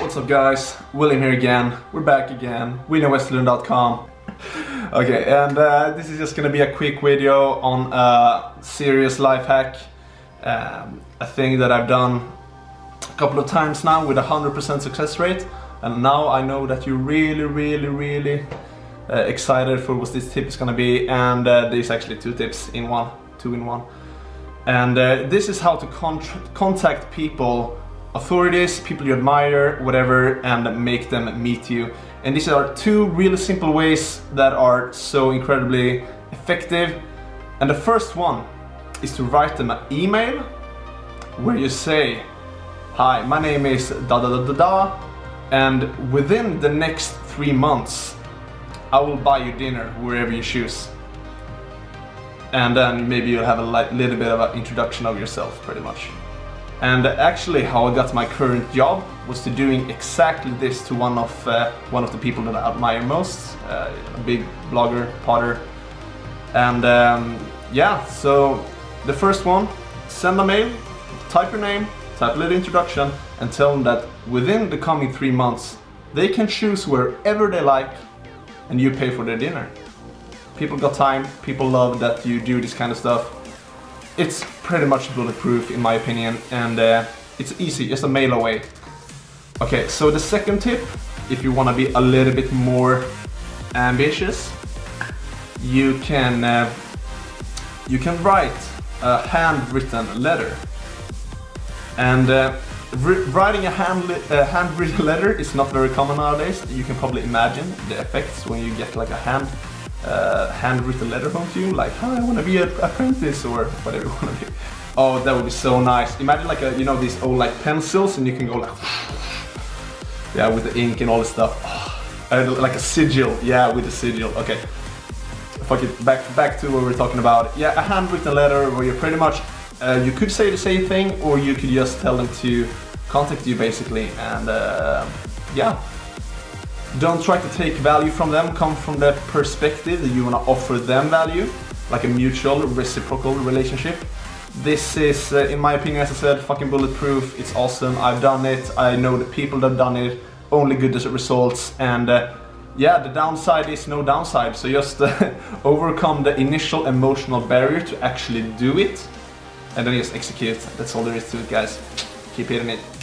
What's up guys, William here again, we're back again, williamwesterlund.com. Okay, and this is just gonna be a quick video on a serious life hack, a thing that I've done a couple of times now with 100% success rate, and now I know that you're really excited for what this tip is gonna be, and there's actually two tips in one, two in one. And this is how to contact people, authorities, people you admire, whatever, and make them meet you. And these are two really simple ways that are so incredibly effective. And the first one is to write them an email where you say, "Hi, my name is da da da da da, and within the next 3 months I will buy you dinner wherever you choose." And then maybe you'll have a little bit of an introduction of yourself, pretty much. And actually how I got my current job was to doing exactly this to one of the people that I admire most, a big blogger, potter. And yeah, so the first one, send a mail, type your name, type a little introduction, and tell them that within the coming 3 months they can choose wherever they like and you pay for their dinner. People got time, people love that you do this kind of stuff. It's pretty much bulletproof in my opinion, and it's easy, just a mail away. Okay, so the second tip, if you want to be a little bit more ambitious, you can write a handwritten letter. And writing a handwritten letter is not very common nowadays. You can probably imagine the effects when you get like a handwritten letter home to you, like, "Hi, I want to be an apprentice," or whatever you want to be. Oh, that would be so nice. Imagine like a, you know, these old like pencils, and you can go like, yeah, with the ink and all this stuff. Like a sigil, yeah, with a sigil. Okay, fuck it. Back to what we're talking about. Yeah, a handwritten letter where you pretty much, you could say the same thing, or you could just tell them to contact you basically, and yeah. Don't try to take value from them, come from the perspective that you want to offer them value, like a mutual, reciprocal relationship. This is, in my opinion, as I said, fucking bulletproof. It's awesome, I've done it, I know the people that have done it, only good results, and yeah, the downside is no downside, so just overcome the initial emotional barrier to actually do it, and then just execute. That's all there is to it, guys. Keep hitting it.